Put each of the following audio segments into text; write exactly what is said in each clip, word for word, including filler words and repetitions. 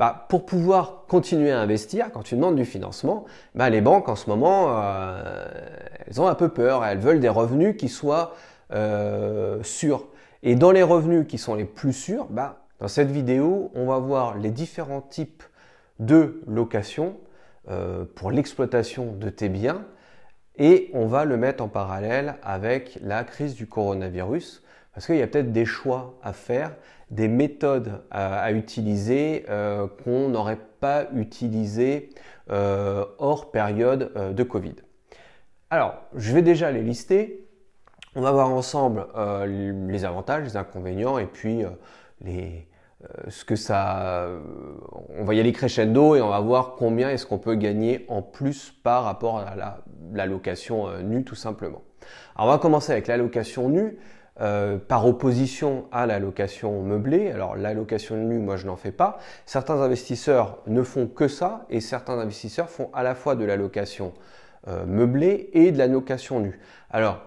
bah, pour pouvoir continuer à investir, quand tu demandes du financement, bah, les banques en ce moment, euh, elles ont un peu peur. Elles veulent des revenus qui soient euh, sûrs. Et dans les revenus qui sont les plus sûrs, bah, dans cette vidéo, on va voir les différents types de location euh, pour l'exploitation de tes biens. Et on va le mettre en parallèle avec la crise du coronavirus, parce qu'il y a peut-être des choix à faire, des méthodes à, à utiliser euh, qu'on n'aurait pas utilisées euh, hors période euh, de Covid. Alors, je vais déjà les lister. On va voir ensemble euh, les avantages, les inconvénients et puis euh, les... Ce que ça, on va y aller crescendo et on va voir combien est-ce qu'on peut gagner en plus par rapport à la, la location nue tout simplement. Alors on va commencer avec la location nue euh, par opposition à la location meublée. Alors la location nue, moi je n'en fais pas. Certains investisseurs ne font que ça et certains investisseurs font à la fois de la location euh, meublée et de la location nue. Alors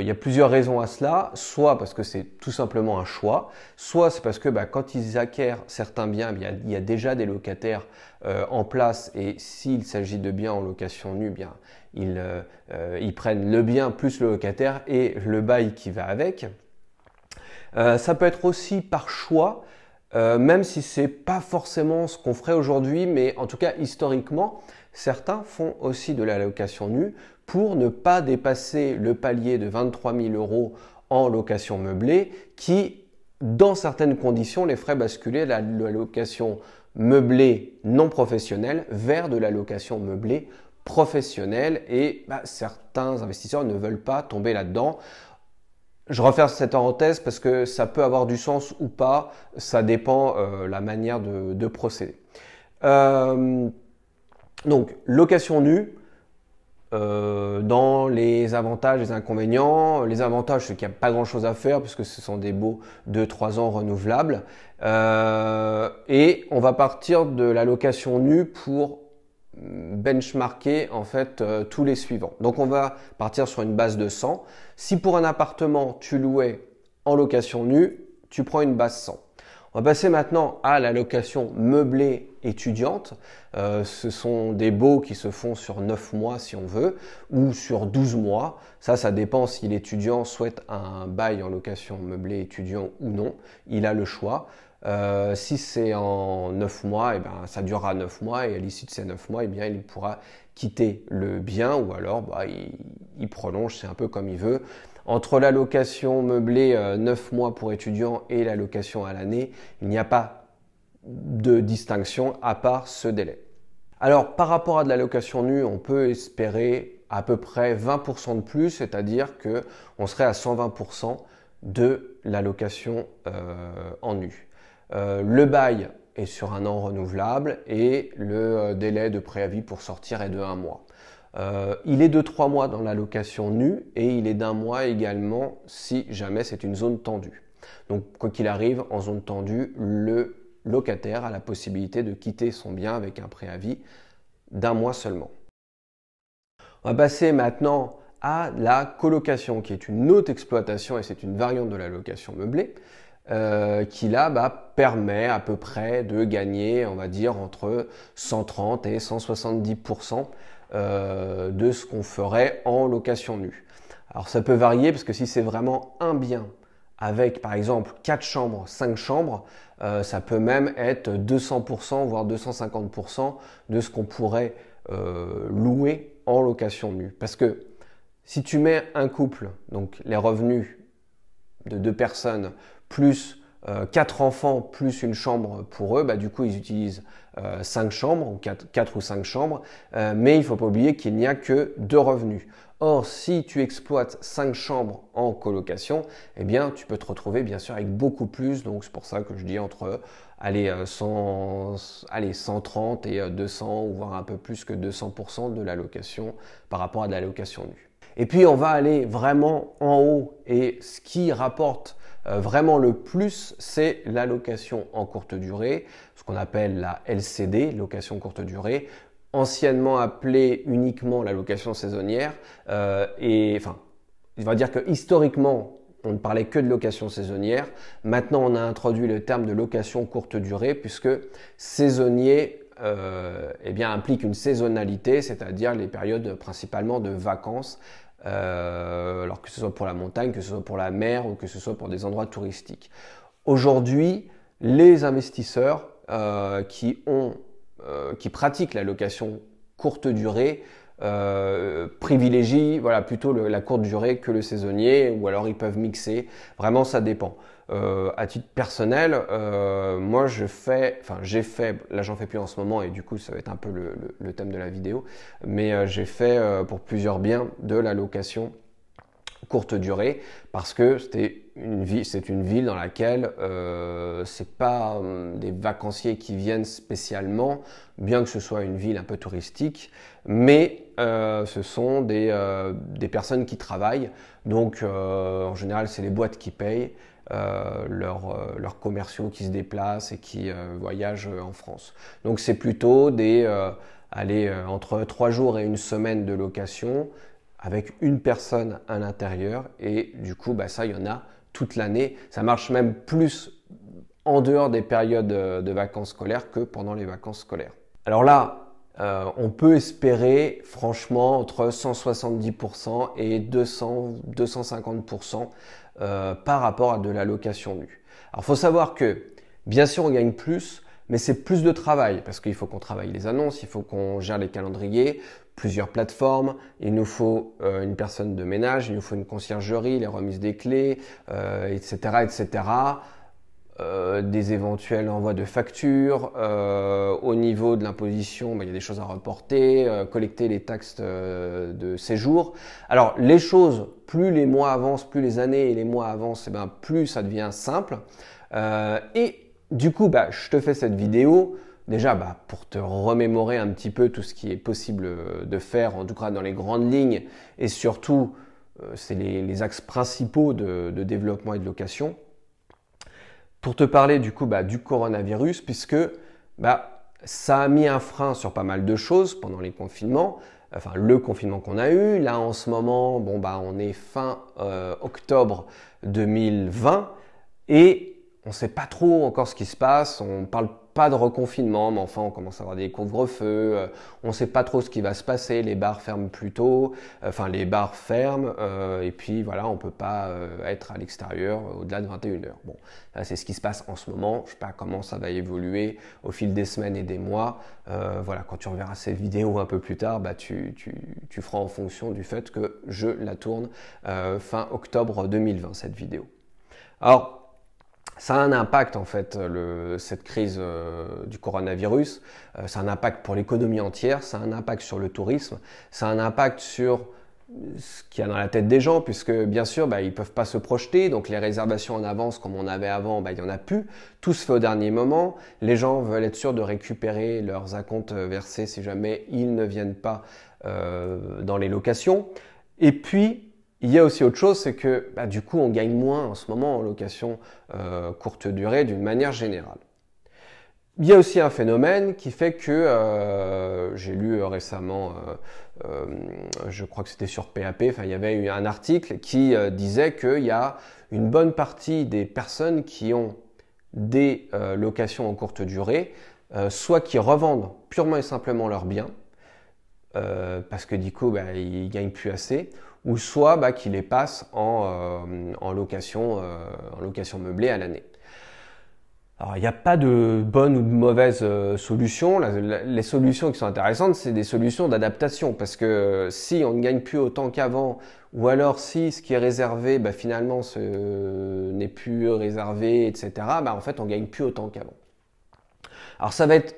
il y a plusieurs raisons à cela, soit parce que c'est tout simplement un choix, soit c'est parce que bah, quand ils acquièrent certains biens, bien, il y a déjà des locataires euh, en place et s'il s'agit de biens en location nue, bien, ils, euh, ils prennent le bien plus le locataire et le bail qui va avec. Euh, ça peut être aussi par choix, euh, même si c'est pas forcément ce qu'on ferait aujourd'hui, mais en tout cas historiquement, certains font aussi de la location nue pour ne pas dépasser le palier de vingt-trois mille euros en location meublée qui, dans certaines conditions, les ferait basculer de la location meublée non professionnelle vers de la location meublée professionnelle et bah, certains investisseurs ne veulent pas tomber là-dedans. Je referme cette parenthèse parce que ça peut avoir du sens ou pas, ça dépend euh, la manière de, de procéder. Euh, donc, location nue. Euh, dans les avantages, les inconvénients, les avantages c'est qu'il n'y a pas grand chose à faire puisque ce sont des baux de trois ans renouvelables euh, et on va partir de la location nue pour benchmarker en fait euh, tous les suivants. Donc on va partir sur une base de cent. Si pour un appartement tu louais en location nue, tu prends une base cent. On va passer maintenant à la location meublée étudiante. Euh, ce sont des baux qui se font sur neuf mois si on veut ou sur douze mois. Ça, ça dépend si l'étudiant souhaite un bail en location meublée étudiant ou non. Il a le choix. Euh, si c'est en neuf mois, eh ben, ça durera neuf mois et à l'issue de ces neuf mois, eh bien, il pourra quitter le bien ou alors bah, il, il prolonge, c'est un peu comme il veut. Entre la location meublée euh, neuf mois pour étudiants et la location à l'année, il n'y a pas de distinction à part ce délai. Alors par rapport à de la location nue, on peut espérer à peu près vingt pour cent de plus, c'est-à-dire qu'on serait à cent vingt pour cent de la location euh, en nu. Euh, le bail est sur un an renouvelable et le euh, délai de préavis pour sortir est de un mois. Euh, il est de trois mois dans la location nue et il est d'un mois également si jamais c'est une zone tendue. Donc quoi qu'il arrive, en zone tendue, le locataire a la possibilité de quitter son bien avec un préavis d'un mois seulement. On va passer maintenant à la colocation qui est une autre exploitation et c'est une variante de la location meublée euh, qui là bah, permet à peu près de gagner on va dire entre cent trente et cent soixante-dix pour cent Euh, de ce qu'on ferait en location nue. Alors ça peut varier parce que si c'est vraiment un bien avec par exemple quatre chambres, cinq chambres, euh, ça peut même être deux cents pour cent voire deux cent cinquante pour cent de ce qu'on pourrait euh, louer en location nue. Parce que si tu mets un couple, donc les revenus de deux personnes plus Euh, quatre enfants plus une chambre pour eux, bah, du coup ils utilisent euh, cinq chambres ou quatre, quatre ou cinq chambres, euh, mais il ne faut pas oublier qu'il n'y a que deux revenus. Or, si tu exploites cinq chambres en colocation, eh bien tu peux te retrouver bien sûr avec beaucoup plus. Donc c'est pour ça que je dis entre allez, cent, allez, cent trente et deux cents ou voire un peu plus que deux cents pour cent de la location par rapport à de la location nue. Et puis on va aller vraiment en haut et ce qui rapporte Euh, vraiment le plus, c'est la location en courte durée, ce qu'on appelle la L C D, location courte durée, anciennement appelée uniquement la location saisonnière. Euh, et enfin, on va dire que historiquement, On ne parlait que de location saisonnière. Maintenant, on a introduit le terme de location courte durée puisque saisonnier euh, eh bien, implique une saisonnalité, c'est-à-dire les périodes principalement de vacances, euh, alors que ce soit pour la montagne, que ce soit pour la mer ou que ce soit pour des endroits touristiques. Aujourd'hui, les investisseurs euh, qui, ont, euh, qui pratiquent la location courte durée Euh, privilégient voilà, plutôt le, la courte durée que le saisonnier, ou alors ils peuvent mixer. Vraiment, ça dépend. Euh, à titre personnel, euh, moi je fais, enfin j'ai fait, là j'en fais plus en ce moment et du coup ça va être un peu le, le, le thème de la vidéo, mais euh, j'ai fait euh, pour plusieurs biens de la location courte durée parce que c'était une ville, c'est une ville dans laquelle euh, c'est pas euh, des vacanciers qui viennent spécialement, bien que ce soit une ville un peu touristique, mais euh, ce sont des, euh, des personnes qui travaillent, donc euh, en général c'est les boîtes qui payent euh, leur, euh, leurs commerciaux qui se déplacent et qui euh, voyagent en France. Donc c'est plutôt des euh, allez, euh, entre trois jours et une semaine de location avec une personne à l'intérieur, et du coup bah, ça il y en a toute l'année. Ça marche même plus en dehors des périodes de vacances scolaires que pendant les vacances scolaires. Alors là, euh, on peut espérer franchement entre cent soixante-dix pour cent et deux cents, deux cent cinquante pour cent euh, par rapport à de la location nue. Alors faut savoir que bien sûr on gagne plus, mais c'est plus de travail parce qu'il faut qu'on travaille les annonces, il faut qu'on gère les calendriers, plusieurs plateformes, il nous faut euh, une personne de ménage, il nous faut une conciergerie, les remises des clés, euh, et cetera, et cetera. Euh, des éventuels envois de factures, euh, au niveau de l'imposition, ben, il y a des choses à reporter, euh, collecter les taxes euh, de séjour. Alors les choses, plus les mois avancent, plus les années et les mois avancent, eh ben, plus ça devient simple. Euh, et du coup, bah, je te fais cette vidéo déjà bah, pour te remémorer un petit peu tout ce qui est possible de faire, en tout cas dans les grandes lignes, et surtout, euh, c'est les, les axes principaux de, de développement et de location. Pour te parler du coup bah, du coronavirus, puisque bah, ça a mis un frein sur pas mal de choses pendant les confinements, enfin le confinement qu'on a eu. Là en ce moment, bon, bah, on est fin euh, octobre deux mille vingt et on ne sait pas trop encore ce qui se passe, on ne parle pas de reconfinement, mais enfin on commence à avoir des couvre-feux, euh, on ne sait pas trop ce qui va se passer, les bars ferment plus tôt, euh, enfin les bars ferment, euh, et puis voilà, on ne peut pas euh, être à l'extérieur euh, au-delà de vingt et une heures. Bon, là c'est ce qui se passe en ce moment, je ne sais pas comment ça va évoluer au fil des semaines et des mois. Euh, voilà, quand tu reverras cette vidéo un peu plus tard, bah, tu, tu, tu feras en fonction du fait que je la tourne euh, fin octobre deux mille vingt, cette vidéo. Alors, ça a un impact en fait, le, cette crise euh, du coronavirus, euh, ça a un impact pour l'économie entière, ça a un impact sur le tourisme, ça a un impact sur ce qu'il y a dans la tête des gens, puisque bien sûr, bah, ils ne peuvent pas se projeter, donc les réservations en avance comme on avait avant, bah, il n'y en a plus, tout se fait au dernier moment, les gens veulent être sûrs de récupérer leurs acomptes versés si jamais ils ne viennent pas euh, dans les locations, et puis, il y a aussi autre chose, c'est que bah, du coup, on gagne moins en ce moment en location euh, courte durée d'une manière générale. Il y a aussi un phénomène qui fait que, euh, j'ai lu récemment, euh, euh, je crois que c'était sur P A P, enfin il y avait eu un article qui euh, disait qu'il y a une bonne partie des personnes qui ont des euh, locations en courte durée, euh, soit qui revendent purement et simplement leurs biens, euh, parce que du coup, bah, ils ne gagnent plus assez, ou soit bah, qui les passent en, euh, en, location, euh, en location meublée à l'année. Alors, il n'y a pas de bonne ou de mauvaise euh, solution. La, la, les solutions qui sont intéressantes, c'est des solutions d'adaptation, parce que euh, si on ne gagne plus autant qu'avant, ou alors si ce qui est réservé, bah, finalement, ce, euh, n'est plus réservé, et cetera, bah, en fait, on ne gagne plus autant qu'avant. Alors, ça va être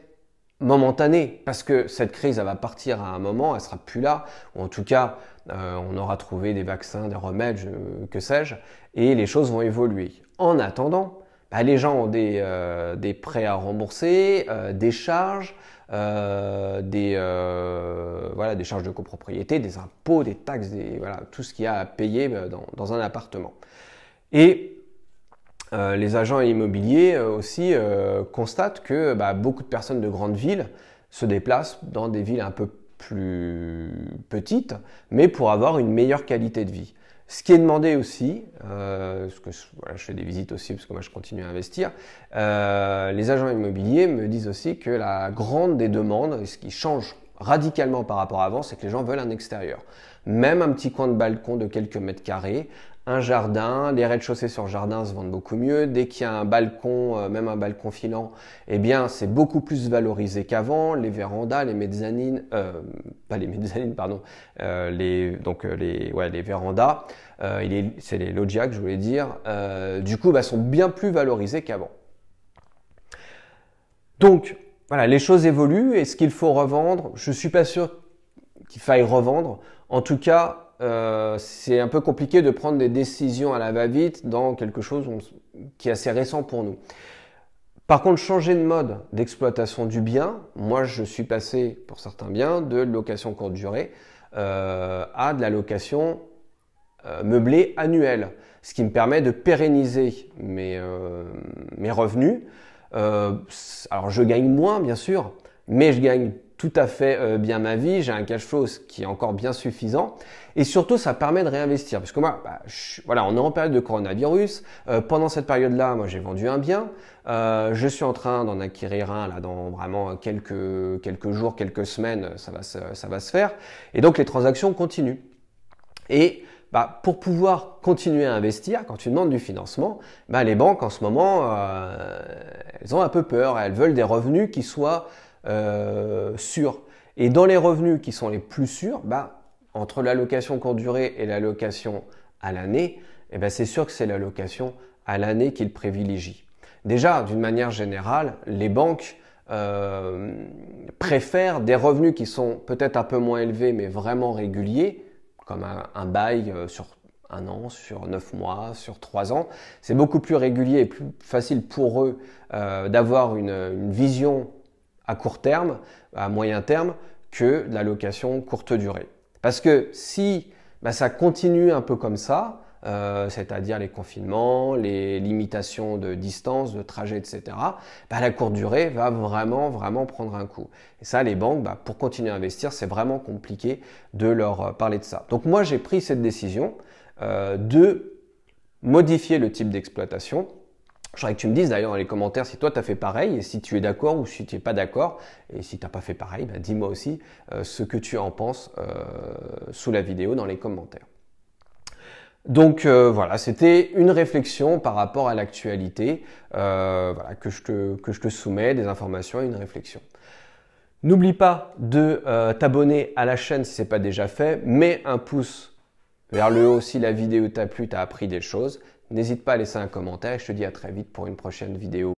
momentané, parce que cette crise, elle va partir à un moment, elle sera plus là, ou en tout cas, euh, on aura trouvé des vaccins, des remèdes, je, que sais-je, et les choses vont évoluer. En attendant, bah, les gens ont des, euh, des prêts à rembourser, euh, des charges, euh, des, euh, voilà, des charges de copropriété, des impôts, des taxes, des, voilà, tout ce qu'il y a à payer dans, dans un appartement. Et Euh, les agents immobiliers euh, aussi euh, constatent que bah, beaucoup de personnes de grandes villes se déplacent dans des villes un peu plus petites, mais pour avoir une meilleure qualité de vie. Ce qui est demandé aussi, euh, parce que voilà, je fais des visites aussi parce que moi je continue à investir, euh, les agents immobiliers me disent aussi que la grande des demandes, et ce qui change radicalement par rapport à avant, c'est que les gens veulent un extérieur. Même un petit coin de balcon de quelques mètres carrés, un jardin, les rez-de-chaussée sur jardin se vendent beaucoup mieux. Dès qu'il y a un balcon, euh, même un balcon filant, eh bien c'est beaucoup plus valorisé qu'avant. Les vérandas, les mezzanines, euh, pas les mezzanines, pardon, euh, les, donc euh, les, ouais, les vérandas, euh, c'est les loggias que je voulais dire, euh, du coup bah, sont bien plus valorisés qu'avant. Donc voilà, les choses évoluent. Est-ce qu'il faut revendre? Je suis pas sûr qu'il faille revendre. En tout cas, Euh, c'est un peu compliqué de prendre des décisions à la va-vite dans quelque chose qui est assez récent pour nous. Par contre, changer de mode d'exploitation du bien, moi je suis passé pour certains biens de location courte durée euh, à de la location euh, meublée annuelle, ce qui me permet de pérenniser mes, euh, mes revenus. Euh, alors je gagne moins bien sûr, mais je gagne tout à fait euh, bien ma vie, j'ai un cash flow qui est encore bien suffisant et surtout ça permet de réinvestir parce que moi, bah, je, voilà, on est en période de coronavirus, euh, pendant cette période-là, moi j'ai vendu un bien, euh, je suis en train d'en acquérir un là dans vraiment quelques, quelques jours, quelques semaines, ça va, se, ça va se faire et donc les transactions continuent. Et bah, pour pouvoir continuer à investir, quand tu demandes du financement, bah, les banques en ce moment, euh, elles ont un peu peur, elles veulent des revenus qui soient Euh, sûr. Et dans les revenus qui sont les plus sûrs, bah, entre la location courte durée et la location à l'année, eh ben, c'est sûr que c'est la location à l'année qu'ils privilégient. Déjà, d'une manière générale, les banques euh, préfèrent des revenus qui sont peut-être un peu moins élevés, mais vraiment réguliers, comme un, un bail sur un an, sur neuf mois, sur trois ans. C'est beaucoup plus régulier et plus facile pour eux euh, d'avoir une, une vision à court terme, à moyen terme, que de la location courte durée. Parce que si bah, ça continue un peu comme ça, euh, c'est-à-dire les confinements, les limitations de distance, de trajet, et cetera, bah, la courte durée va vraiment, vraiment prendre un coup. Et ça, les banques, bah, pour continuer à investir, c'est vraiment compliqué de leur parler de ça. Donc moi, j'ai pris cette décision euh, de modifier le type d'exploitation. Je voudrais que tu me dises d'ailleurs dans les commentaires si toi tu as fait pareil et si tu es d'accord ou si tu n'es pas d'accord. Et si tu n'as pas fait pareil, ben dis-moi aussi euh, ce que tu en penses euh, sous la vidéo dans les commentaires. Donc euh, voilà, c'était une réflexion par rapport à l'actualité euh, voilà, que, je te, que je te soumets, des informations et une réflexion. N'oublie pas de euh, t'abonner à la chaîne si ce n'est pas déjà fait. Mets un pouce vers le haut si la vidéo t'a plu, t'as appris des choses. N'hésite pas à laisser un commentaire et je te dis à très vite pour une prochaine vidéo.